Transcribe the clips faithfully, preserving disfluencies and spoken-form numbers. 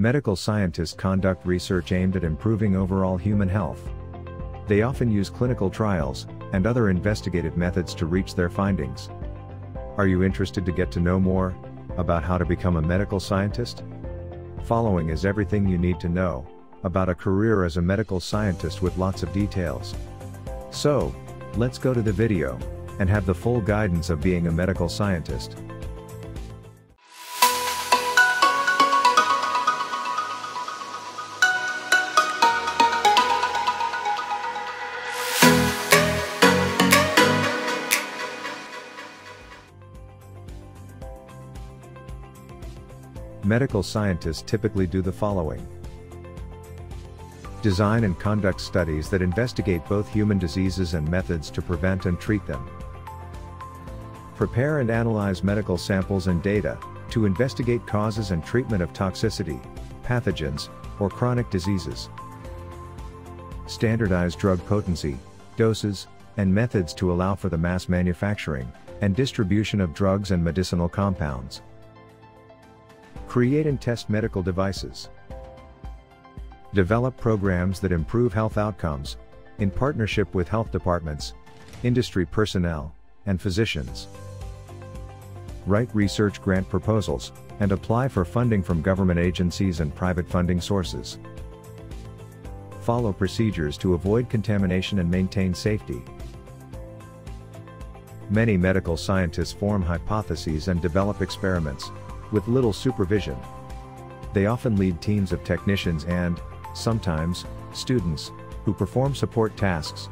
Medical scientists conduct research aimed at improving overall human health. They often use clinical trials and other investigative methods to reach their findings. Are you interested to get to know more about how to become a medical scientist? Following is everything you need to know about a career as a medical scientist with lots of details. So, let's go to the video and have the full guidance of being a medical scientist. Medical scientists typically do the following. Design and conduct studies that investigate both human diseases and methods to prevent and treat them. Prepare and analyze medical samples and data to investigate causes and treatment of toxicity, pathogens, or chronic diseases. Standardize drug potency, doses, and methods to allow for the mass manufacturing and distribution of drugs and medicinal compounds. Create and test medical devices. Develop programs that improve health outcomes, in partnership with health departments, industry personnel, and physicians. Write research grant proposals, and apply for funding from government agencies and private funding sources. Follow procedures to avoid contamination and maintain safety. Many medical scientists form hypotheses and develop experiments, with little supervision. They often lead teams of technicians and, sometimes, students, who perform support tasks.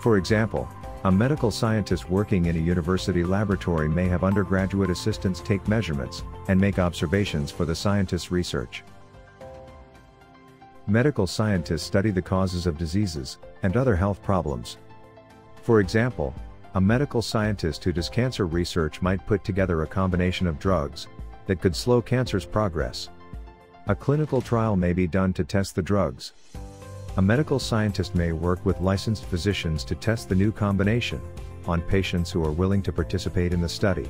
For example, a medical scientist working in a university laboratory may have undergraduate assistants take measurements and make observations for the scientist's research. Medical scientists study the causes of diseases and other health problems. For example, a medical scientist who does cancer research might put together a combination of drugs that could slow cancer's progress. A clinical trial may be done to test the drugs. A medical scientist may work with licensed physicians to test the new combination on patients who are willing to participate in the study.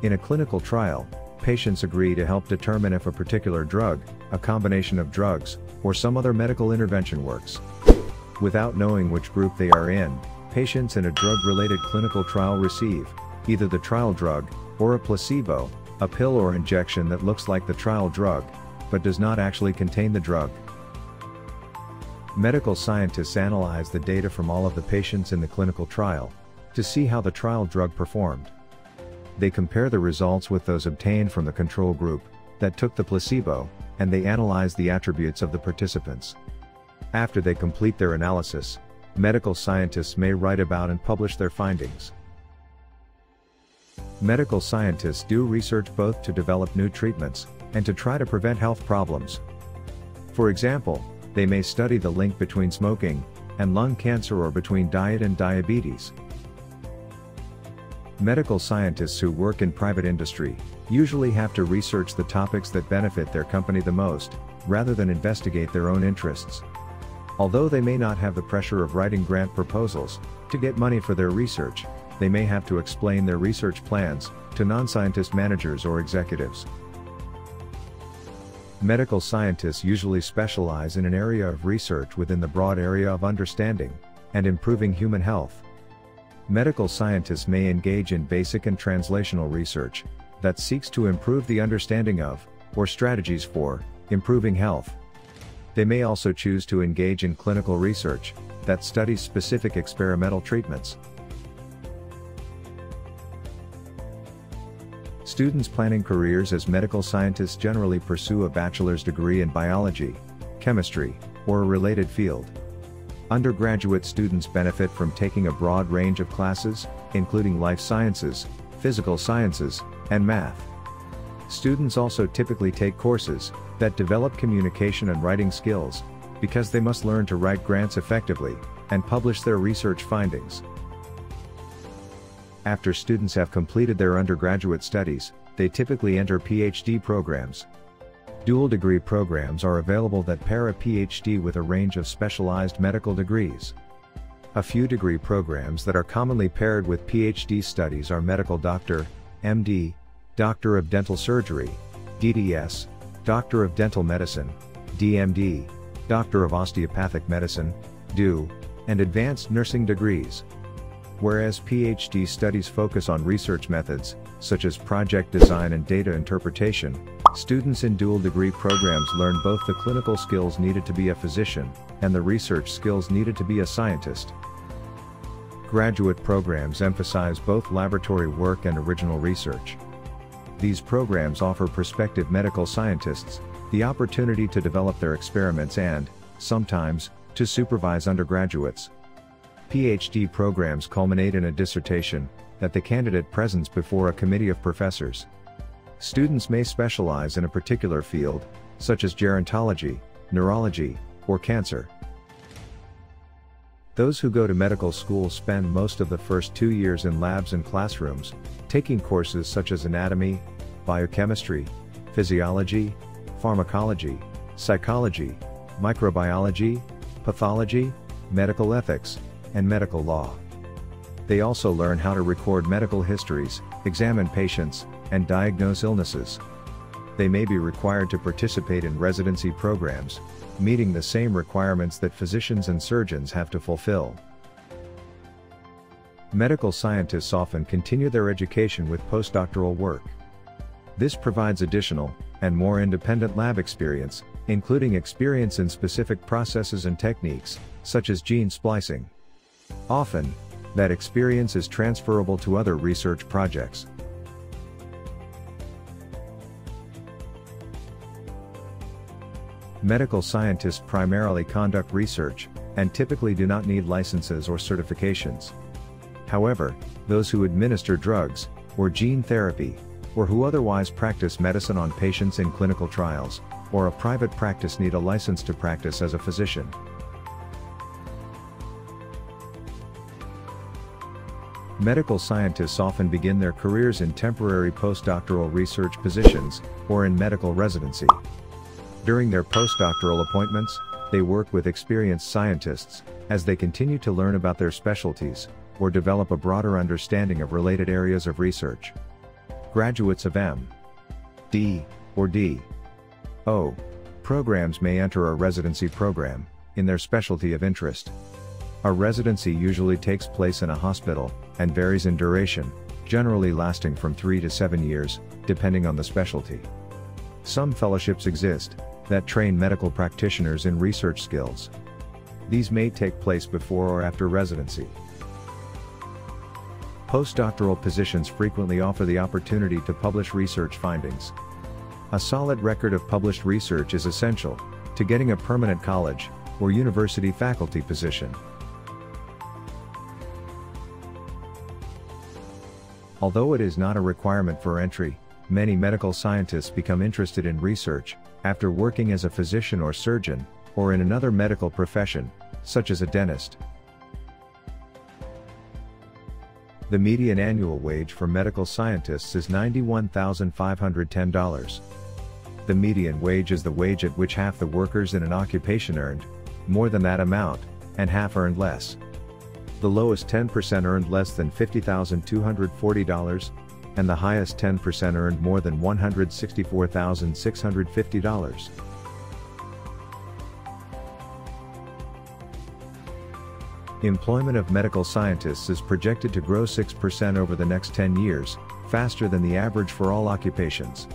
In a clinical trial, patients agree to help determine if a particular drug, a combination of drugs, or some other medical intervention works. Without knowing which group they are in, patients in a drug-related clinical trial receive either the trial drug, or a placebo, a pill or injection that looks like the trial drug, but does not actually contain the drug. Medical scientists analyze the data from all of the patients in the clinical trial to see how the trial drug performed. They compare the results with those obtained from the control group that took the placebo, and they analyze the attributes of the participants. After they complete their analysis, medical scientists may write about and publish their findings. Medical scientists do research both to develop new treatments and to try to prevent health problems. For example, they may study the link between smoking and lung cancer or between diet and diabetes. Medical scientists who work in private industry usually have to research the topics that benefit their company the most, rather than investigate their own interests. Although they may not have the pressure of writing grant proposals to get money for their research, they may have to explain their research plans to non-scientist managers or executives. Medical scientists usually specialize in an area of research within the broad area of understanding and improving human health. Medical scientists may engage in basic and translational research that seeks to improve the understanding of, or strategies for, improving health. They may also choose to engage in clinical research that studies specific experimental treatments. Students planning careers as medical scientists generally pursue a bachelor's degree in biology, chemistry, or a related field. Undergraduate students benefit from taking a broad range of classes, including life sciences, physical sciences, and math. Students also typically take courses that develop communication and writing skills, because they must learn to write grants effectively and publish their research findings. After students have completed their undergraduate studies, they typically enter PhD programs. Dual degree programs are available that pair a PhD with a range of specialized medical degrees. A few degree programs that are commonly paired with PhD studies are medical doctor, M D, Doctor of Dental Surgery, D D S, Doctor of Dental Medicine, D M D, Doctor of Osteopathic Medicine, D O, and advanced nursing degrees. Whereas PhD studies focus on research methods, such as project design and data interpretation, students in dual degree programs learn both the clinical skills needed to be a physician, and the research skills needed to be a scientist. Graduate programs emphasize both laboratory work and original research. These programs offer prospective medical scientists the opportunity to develop their experiments and, sometimes, to supervise undergraduates. PhD programs culminate in a dissertation that the candidate presents before a committee of professors. Students may specialize in a particular field, such as gerontology, neurology, or cancer. Those who go to medical school spend most of the first two years in labs and classrooms, taking courses such as anatomy, biochemistry, physiology, pharmacology, psychology, microbiology, pathology, medical ethics, and medical law. They also learn how to record medical histories, examine patients, and diagnose illnesses. They may be required to participate in residency programs, meeting the same requirements that physicians and surgeons have to fulfill. Medical scientists often continue their education with postdoctoral work. This provides additional, and more independent lab experience, including experience in specific processes and techniques, such as gene splicing. Often, that experience is transferable to other research projects. Medical scientists primarily conduct research, and typically do not need licenses or certifications. However, those who administer drugs, or gene therapy, or who otherwise practice medicine on patients in clinical trials, or a private practice need a license to practice as a physician. Medical scientists often begin their careers in temporary postdoctoral research positions, or in medical residency. During their postdoctoral appointments, they work with experienced scientists, as they continue to learn about their specialties, or develop a broader understanding of related areas of research. Graduates of M D or D O programs may enter a residency program, in their specialty of interest. A residency usually takes place in a hospital, and varies in duration, generally lasting from three to seven years, depending on the specialty. Some fellowships exist that train medical practitioners in research skills. These may take place before or after residency. Postdoctoral positions frequently offer the opportunity to publish research findings. A solid record of published research is essential to getting a permanent college or university faculty position. Although it is not a requirement for entry, many medical scientists become interested in research after working as a physician or surgeon, or in another medical profession, such as a dentist. The median annual wage for medical scientists is ninety-one thousand five hundred ten dollars. The median wage is the wage at which half the workers in an occupation earned more than that amount, and half earned less. The lowest ten percent earned less than fifty thousand two hundred forty dollars, and the highest ten percent earned more than one hundred sixty-four thousand six hundred fifty dollars. Employment of medical scientists is projected to grow six percent over the next ten years, faster than the average for all occupations.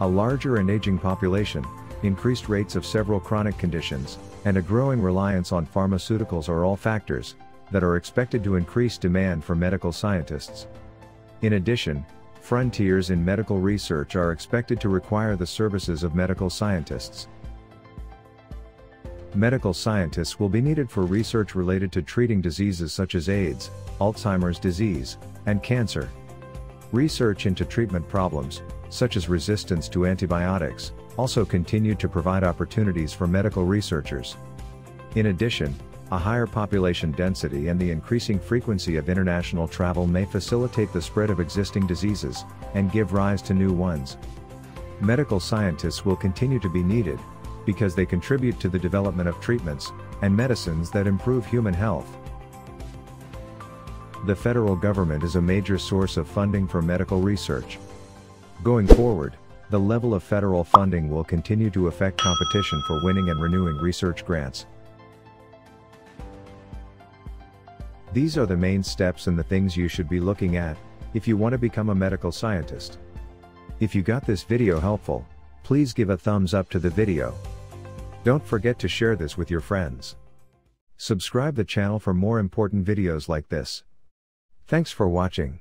A larger and aging population, increased rates of several chronic conditions, and a growing reliance on pharmaceuticals are all factors that are expected to increase demand for medical scientists. In addition, frontiers in medical research are expected to require the services of medical scientists. Medical scientists will be needed for research related to treating diseases such as AIDS, Alzheimer's disease, and cancer. Research into treatment problems, such as resistance to antibiotics, also continue to provide opportunities for medical researchers. In addition, a higher population density and the increasing frequency of international travel may facilitate the spread of existing diseases, and give rise to new ones. Medical scientists will continue to be needed, because they contribute to the development of treatments and medicines that improve human health. The federal government is a major source of funding for medical research. Going forward, The level of federal funding will continue to affect competition for winning and renewing research grants. These are the main steps and the things you should be looking at if you want to become a medical scientist. If you got this video helpful, please give a thumbs up to the video. Don't forget to share this with your friends. Subscribe the channel for more important videos like this. Thanks for watching.